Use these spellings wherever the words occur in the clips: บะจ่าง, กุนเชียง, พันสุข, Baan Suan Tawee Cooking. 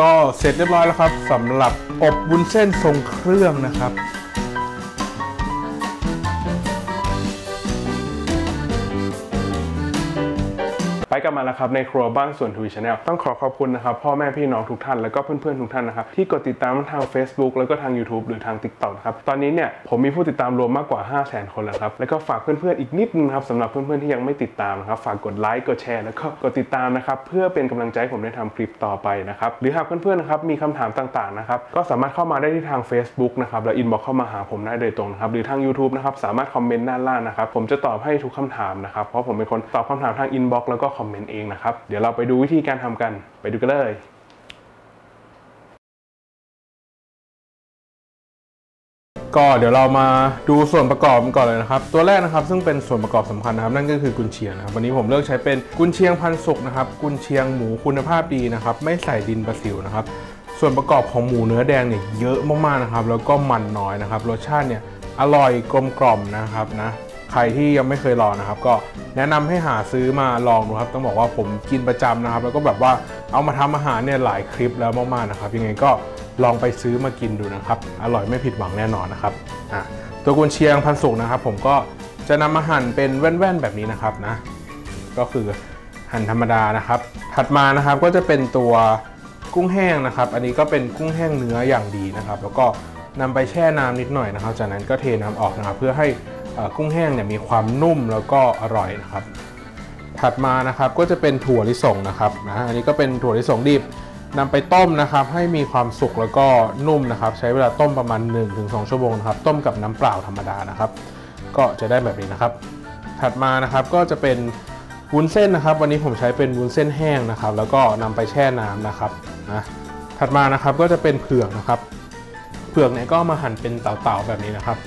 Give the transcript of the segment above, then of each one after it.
ก็เสร็จเรียบร้อยแล้วครับสำหรับอบวุ้นเส้นทรงเครื่องนะครับไปกันมาแล้วครับในครัวบ้านสวนทุย Channel ต้องขอขอบคุณนะครับพ่อแม่พี่น้องทุกท่านแล้วก็เพื่อนๆทุกท่านนะครับที่กดติดตามทาง Facebook แล้วก็ทาง YouTube หรือทาง TikTok นะครับตอนนี้เนี่ยผมมีผู้ติดตามรวมมากกว่า 500,000 คนแล้วครับแล้วก็ฝากเพื่อนๆอีกนิดนึงครับสำหรับเพื่อนๆที่ยังไม่ติดตามนะครับฝากกดไลค์กดแชร์แล้วก็กดติดตามนะครับเพื่อเป็นกำลังใจให้ผมได้ทำคลิปต่อไปนะครับหรือหากเพื่อนๆนะครับมีคำถามต่างๆนะครับก็สามารถเข้ามาได้ที่ทาง Facebook นะครับแล้ว inbox เข้ามาหาผมได้โดยตรงนะครับหรือทาง YouTube นะครับสามารถคอมเมนต์ด้านล่างนะครับผมจะตอบให้ทุกคำถามนะครับเพราะผมเป็นคนตอบคำถามทาง inbox แล้วก็คอมเมนต์เองนะครับเดี๋ยวเราไปดูวิธีการทำกันไปดูกันเลยก็เดี๋ยวเรามาดูส่วนประกอบก่อนเลยนะครับตัวแรกนะครับซึ่งเป็นส่วนประกอบสำคัญนะครับนั่นก็คือกุนเชียงนะครับวันนี้ผมเลือกใช้เป็นกุนเชียงพันธุ์สุกนะครับกุนเชียงหมูคุณภาพดีนะครับไม่ใส่ดินประสิวนะครับส่วนประกอบของหมูเนื้อแดงเนี่ยเยอะมากๆนะครับแล้วก็มันน้อยนะครับรสชาติเนี่ยอร่อยกลมกล่อมนะครับนะใครที่ยังไม่เคยลองนะครับก็แนะนำให้หาซื้อมาลองดูครับต้องบอกว่าผมกินประจำนะครับแล้วก็แบบว่าเอามาทำอาหารเนี่ยหลายคลิปแล้วมากๆนะครับยังไงก็ลองไปซื้อมากินดูนะครับอร่อยไม่ผิดหวังแน่นอนนะครับตัวกุนเชียงพันธุ์สุกนะครับผมก็จะนำมาหั่นเป็นแว่นๆแบบนี้นะครับนะก็คือหั่นธรรมดานะครับถัดมานะครับก็จะเป็นตัวกุ้งแห้งนะครับอันนี้ก็เป็นกุ้งแห้งเนื้ออย่างดีนะครับแล้วก็นำไปแช่น้ำนิดหน่อยนะครับจากนั้นก็เทน้ำออกนะครับเพื่อให้กุ้งแห้งเนี่ยมีความนุ่มแล้วก็อร่อยนะครับถัดมานะครับก็จะเป็นถั่วลิสงนะครับอันนี้ก็เป็นถั่วลิสงดิบนำไปต้มนะครับให้มีความสุกแล้วก็นุ่มนะครับใช้เวลาต้มประมาณ 1-2 ชั่วโมงนะครับต้มกับน้ำเปล่าธรรมดานะครับก็จะได้แบบนี้นะครับถัดมานะครับก็จะเป็นวุ้นเส้นนะครับวันนี้ผมใช้เป็นวุ้นเส้นแห้งนะครับแล้วก็นำไปแช่น้ำนะครับถัดมานะครับก็จะเป็นเผือกนะครับเผือกเนี่ยก็มาหั่นเป็นเต่าๆแบบนี้นะครับ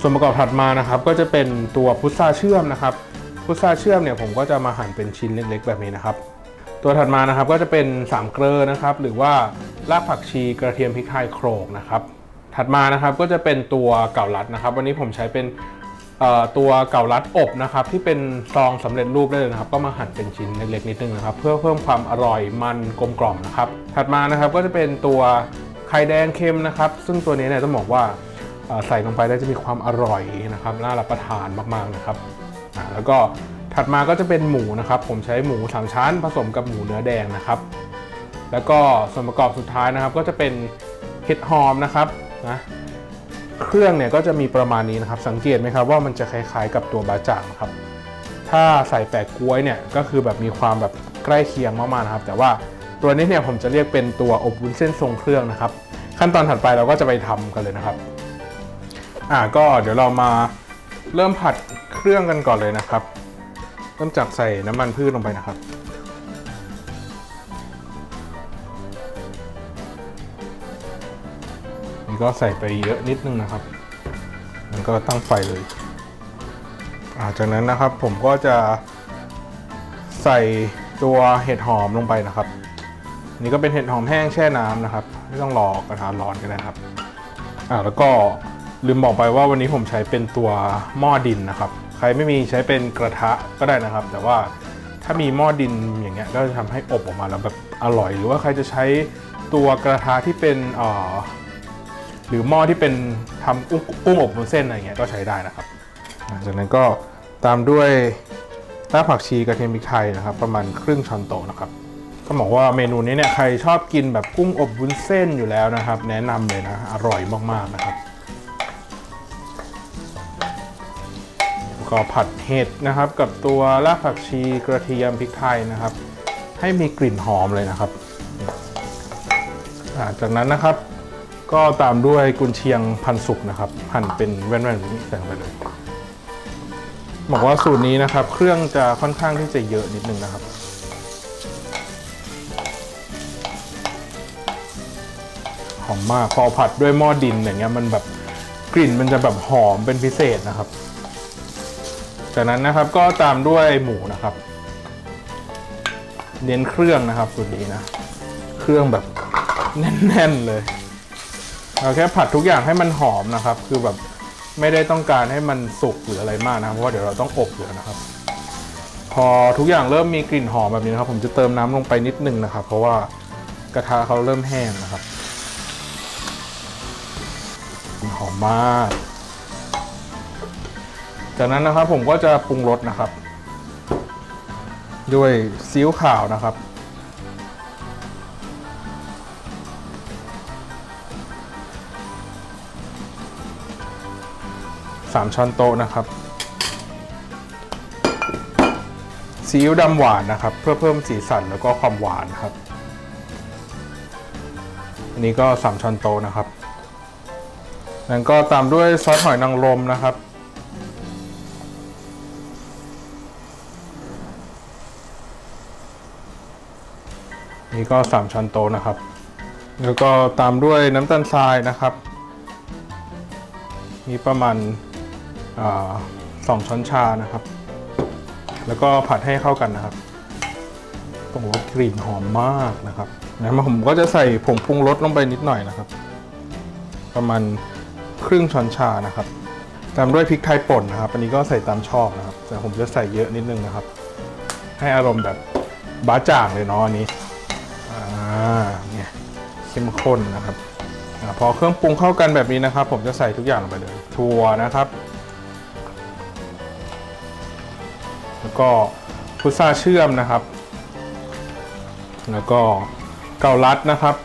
ส่วนประกอบถัดมานะครับก็จะเป็นตัวพุทราเชื่อมนะครับพุทราเชื่อมเนี่ยผมก็จะมาหั่นเป็นชิ้นเล็กๆแบบนี้นะครับตัวถัดมานะครับก็จะเป็นสามเกลือนะครับหรือว่ารากผักชีกระเทียมพริกไทยโขลกนะครับถัดมานะครับก็จะเป็นตัวเก่าลัดนะครับวันนี้ผมใช้เป็นตัวเก่าลัดอบนะครับที่เป็นซองสำเร็จรูปได้เลยนะครับก็มาหั่นเป็นชิ้นเล็กๆนิดนึงนะครับเพื่อเพิ่มความอร่อยมันกลมกล่อมนะครับถัดมานะครับก็จะเป็นตัวไข่แดงเค็มนะครับซึ่งตัวนี้เนี่ยต้องบอกว่าใส่ลงไปแล้วจะมีความอร่อยนะครับน่ารับประทานมากๆนะครับแล้วก็ถัดมาก็จะเป็นหมูนะครับผมใช้หมู3ชั้นผสมกับหมูเนื้อแดงนะครับแล้วก็ส่วนประกอบสุดท้ายนะครับก็จะเป็นเห็ดหอมนะครับนะเครื่องเนี่ยก็จะมีประมาณนี้นะครับสังเกตไหมครับว่ามันจะคล้ายๆกับตัวบะจ่างครับถ้าใส่แปะก๊วยเนี่ยก็คือแบบมีความแบบใกล้เคียงมากๆนะครับแต่ว่าตัวนี้เนี่ยผมจะเรียกเป็นตัวอบวุ้นเส้นทรงเครื่องนะครับขั้นตอนถัดไปเราก็จะไปทำกันเลยนะครับก็เดี๋ยวเรามาเริ่มผัดเครื่องกันก่อนเลยนะครับเริ่มจากใส่น้ำมันพืชลงไปนะครับนี่ก็ใส่ไปเยอะนิดนึงนะครับมันก็ตั้งไฟเลยจากนั้นนะครับผมก็จะใส่ตัวเห็ดหอมลงไปนะครับนี่ก็เป็นเห็ดหอมแห้งแช่น้ำนะครับไม่ต้องรอกระทะร้อนกันนะครับแล้วก็ลืมบอกไปว่าวันนี้ผมใช้เป็นตัวหม้อดินนะครับใครไม่มีใช้เป็นกระทะก็ได้นะครับแต่ว่าถ้ามีหม้อดินอย่างเงี้ยก็จะทำให้อบออกมาแล้วแบบอร่อยหรือว่าใครจะใช้ตัวกระทะที่เป็นหรือหม้อที่เป็นทำกุ้งอบวุ้นเส้นอะไรเงี้ยก็ใช้ได้นะครับจากนั้นก็ตามด้วยรากผักชีกระเทียมพริกไทยนะครับประมาณครึ่งช้อนโต๊ะนะครับก็บอกว่าเมนูนี้เนี่ยใครชอบกินแบบกุ้งอบวุ้นเส้นอยู่แล้วนะครับแนะนำเลยนะอร่อยมากๆนะครับก็ผัดเห็ดนะครับกับตัวรากผักชีกระเทียมพริกไทยนะครับให้มีกลิ่นหอมเลยนะครับจากนั้นนะครับก็ตามด้วยกุนเชียงพันธุ์สุกนะครับหั่นเป็นแว่นๆแบบนี้ใส่ไปเลยบอกว่าสูตรนี้นะครับเครื่องจะค่อนข้างที่จะเยอะนิดนึงนะครับหอมมากพอผัดด้วยหม้อดินอย่างเงี้ยมันแบบกลิ่นมันจะแบบหอมเป็นพิเศษนะครับจากนั้นนะครับก็ตามด้วยหมูนะครับเน้นเครื่องนะครับสูตรนี้นะเครื่องแบบแน่นๆเลยเราแค่ผัดทุกอย่างให้มันหอมนะครับคือแบบไม่ได้ต้องการให้มันสุกหรืออะไรมากนะเพราะว่าเดี๋ยวเราต้องอบอยู่นะครับพอทุกอย่างเริ่มมีกลิ่นหอมแบบนี้นะครับผมจะเติมน้ำลงไปนิดนึงนะครับเพราะว่า กระทะเขาเริ่มแห้งนะครับหอมมากจากนั้นนะครับผมก็จะปรุงรสนะครับด้วยซีอิ๊วขาวนะครับ3 ช้อนโต๊ะนะครับซีอิ๊วดำหวานนะครับเพื่อเพิ่มสีสันแล้วก็ความหวานครับอันนี้ก็3 ช้อนโต๊ะนะครับแล้วก็ตามด้วยซอสหอยนางรมนะครับนี่ก็3 ช้อนโต๊ะนะครับแล้วก็ตามด้วยน้ำตาลทรายนะครับมีประมาณ2 ช้อนชานะครับแล้วก็ผัดให้เข้ากันนะครับโอ้โหกลิ่นหอมมากนะครับแล้วผมก็จะใส่ผงปรุงรสลงไปนิดหน่อยนะครับประมาณครึ่ง ช้อนชานะครับตามด้วยพริกไทยป่นนะครับอันนี้ก็ใส่ตามชอบนะครับแต่ผมจะใส่เยอะนิดนึงนะครับให้อารมณ์แบบบ้าจ่างเลยเนาะอันนี้เนี่ยเข้มข้นนะครับพอเครื่องปรุงเข้ากันแบบนี้นะครับผมจะใส่ทุกอย่างลงไปเลยถั่วนะครับแล้วก็พุทราเชื่อมนะครับแล้วก็เกาลัดนะครับ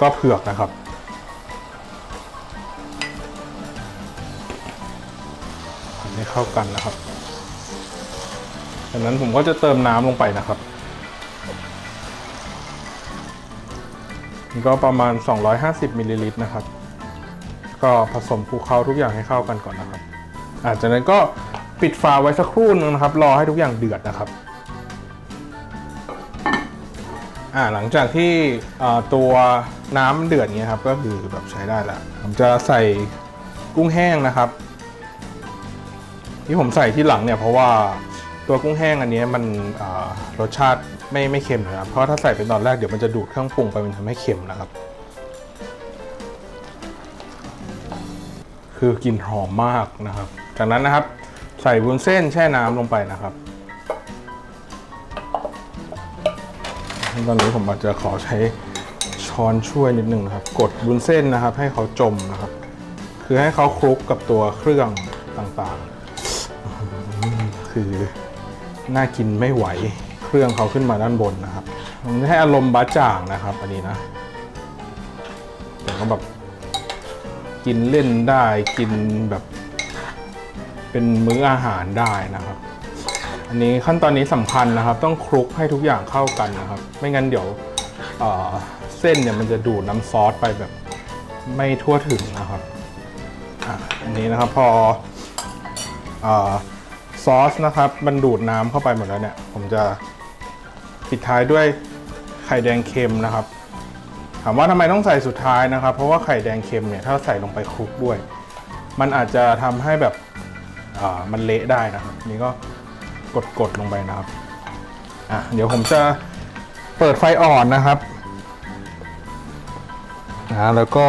ก็เผือกนะครับทำให้เข้ากันนะครับจากนั้นผมก็จะเติมน้ำลงไปนะครับก็ประมาณ250 มิลลิลิตรนะครับก็ผสมคลุกเคล้าทุกอย่างให้เข้ากันก่อนนะครับจากนั้นก็ปิดฝาไว้สักครู่นึงนะครับรอให้ทุกอย่างเดือดนะครับหลังจากที่ตัวน้ำเดือดนี้ครับก็คือแบบใช้ได้แล้วผมจะใส่กุ้งแห้งนะครับที่ผมใส่ที่หลังเนี่ยเพราะว่าตัวกุ้งแห้งอันนี้มันรสชาติไม่เค็มนะครับเพราะถ้าใส่เป็นตอนแรกเดี๋ยวมันจะดูดเครื่องปรุงไปมันทำให้เค็มนะครับคือกลิ่นหอมมากนะครับจากนั้นนะครับใส่วุ้นเส้นแช่น้ำลงไปนะครับตอนนี้ผมอาจจะขอใช้ช้อนช่วยนิดนึงนะครับกดวุ้นเส้นนะครับให้เขาจมนะครับคือให้เขาคลุกกับตัวเครื่องต่างๆคือน่ากินไม่ไหวเครื่องเขาขึ้นมาด้านบนนะครับมันให้อารมณ์บ้าจ่างนะครับอันนี้นะแต่ก็แบบกินเล่นได้กินแบบเป็นมื้ออาหารได้นะครับอันนี้ขั้นตอนนี้สำคัญนะครับต้องคลุกให้ทุกอย่างเข้ากันนะครับไม่งั้นเดี๋ยวเส้นเนี่ยมันจะดูดน้ำซอสไปแบบไม่ทั่วถึงนะครับอันนี้นะครับพอซอสนะครับมันดูดน้ำเข้าไปหมดแล้วเนี่ยผมจะปิดท้ายด้วยไข่แดงเค็มนะครับถามว่าทำไมต้องใส่สุดท้ายนะครับเพราะว่าไข่แดงเค็มเนี่ยถ้าใส่ลงไปคลุกด้วยมันอาจจะทำให้แบบมันเละได้นะครับนี่ก็กดลงไปนะครับเดี๋ยวผมจะเปิดไฟอ่อนนะครับแล้วก็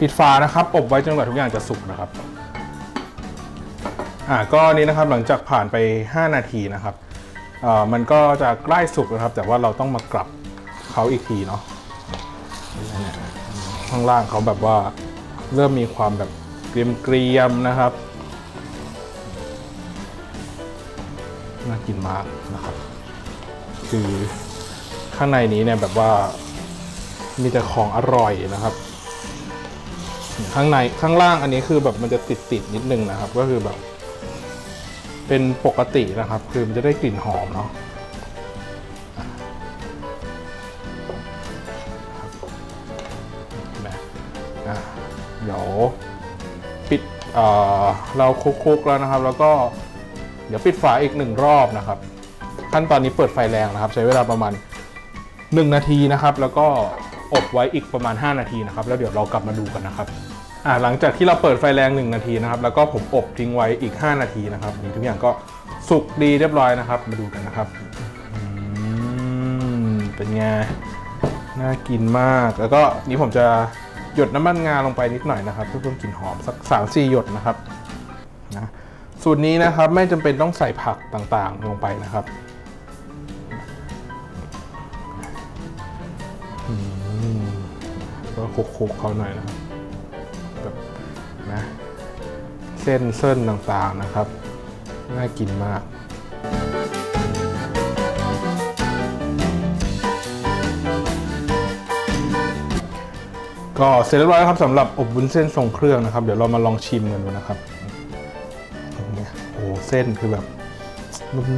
ปิดฝานะครับอบไว้จนกว่าทุกอย่างจะสุกนะครับก็นี้นะครับหลังจากผ่านไป5 นาทีนะครับมันก็จะใกล้สุกนะครับแต่ว่าเราต้องมากลับเขาอีกทีเนาะข้างล่างเขาแบบว่าเริ่มมีความแบบเกรียมนะครับน่ากินมากนะครับคือข้างในนี้เนี่ยแบบว่ามีแต่ของอร่อยนะครับข้างล่างอันนี้คือแบบมันจะติดนิดนึงนะครับก็คือแบบเป็นปกตินะครับคือมันจะได้กลิ่นหอมเนาะเดี๋ยวปิดเราคลุกๆแล้วนะครับแล้วก็เดี๋ยวปิดฝาอีก1 รอบนะครับขั้นตอนนี้เปิดไฟแรงนะครับใช้เวลาประมาณ1 นาทีนะครับแล้วก็อบไว้อีกประมาณ5 นาทีนะครับแล้วเดี๋ยวเรากลับมาดูกันนะครับหลังจากที่เราเปิดไฟแรง1 นาทีนะครับแล้วก็ผมอบทิ้งไว้อีก5 นาทีนะครับนี่ทุกอย่างก็สุกดีเรียบร้อยนะครับมาดูกันนะครับเป็นไงน่ากินมากแล้วก็นี่ผมจะหยดน้ำมันงาลงไปนิดหน่อยนะครับเพื่อเพิ่มกลิ่นหอมสัก3-4 หยดนะครับนะสูตรนี้นะครับไม่จำเป็นต้องใส่ผักต่างๆลงไปนะครับ ก็คุกๆเขาหน่อยนะครับแบบนะเส้นต่างๆนะครับน่ากินมากก็เสร็จเรียบร้อยครับสำหรับอบวุ้นเส้นทรงเครื่องนะครับเดี๋ยวเรามาลองชิมกันดูนะครับโอ้เส้นคือแบบ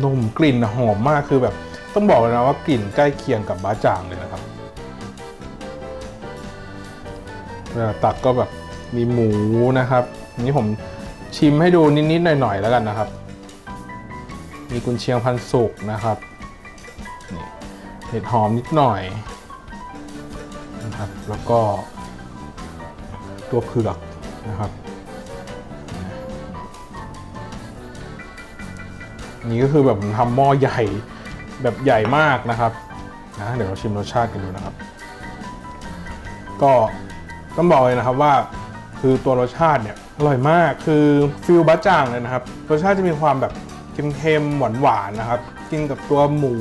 นุ่มๆกลิ่นหอมมากคือแบบต้องบอกเลยนะว่ากลิ่นใกล้เคียงกับบะจ่างเลยนะครับเวลาตักก็แบบมีหมูนะครับนี่ผมชิมให้ดูนิดๆหน่อยๆแล้วกันนะครับมีกุนเชียงพันสุกนะครับนี่เห็ดหอมนิดหน่อยนะครับแล้วก็ตัวเผือกนะครับนี่ก็คือแบบผมทำหม้อใหญ่แบบใหญ่มากนะครับนะเดี๋ยวเราชิมรสชาติกันดูนะครับก็ต้องบอกเลยนะครับว่าคือตัวรสชาติเนี่ยอร่อยมากคือฟิลบะจ่างเลยนะครับรสชาติจะมีความแบบเค็มๆหวานๆนะครับกินกับตัวหมู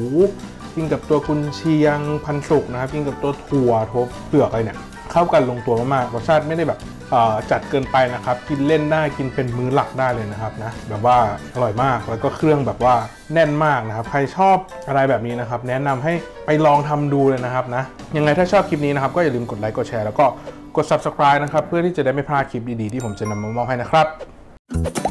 กินกับตัวกุนเชียงพันสุกนะครับกินกับตัวถั่วทบเปลือกอะไรเนี่ยเข้ากันลงตัวมากๆรสชาติไม่ได้แบบจัดเกินไปนะครับกินเล่นได้กินเป็นมื้อหลักได้เลยนะครับนะแบบว่าอร่อยมากแล้วก็เครื่องแบบว่าแน่นมากนะครับใครชอบอะไรแบบนี้นะครับแนะนำให้ไปลองทำดูเลยนะครับนะยังไงถ้าชอบคลิปนี้นะครับก็อย่าลืมกดไลค์กดแชร์แล้วก็กด subscribe นะครับเพื่อที่จะได้ไม่พลาดคลิปดีๆที่ผมจะนำมามอบให้นะครับ